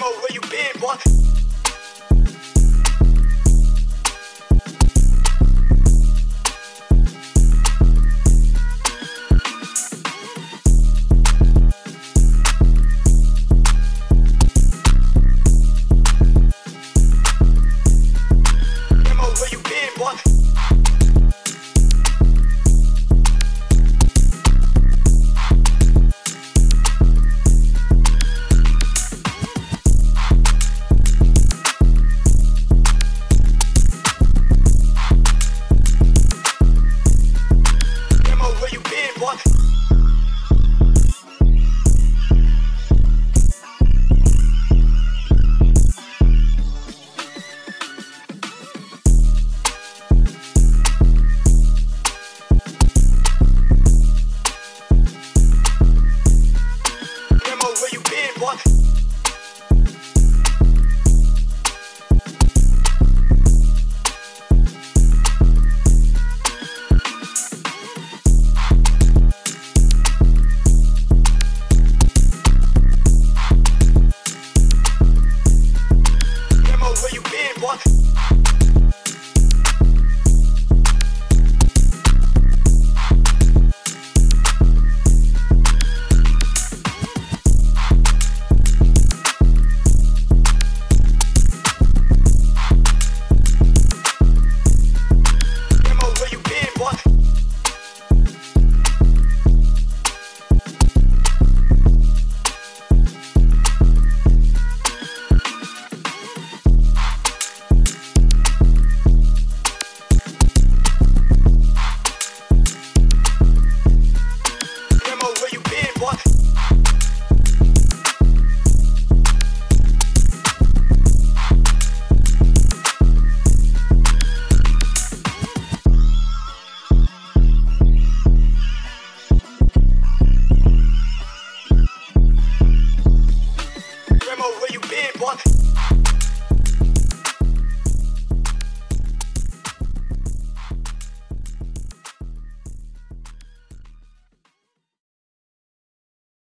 Demo, where you been?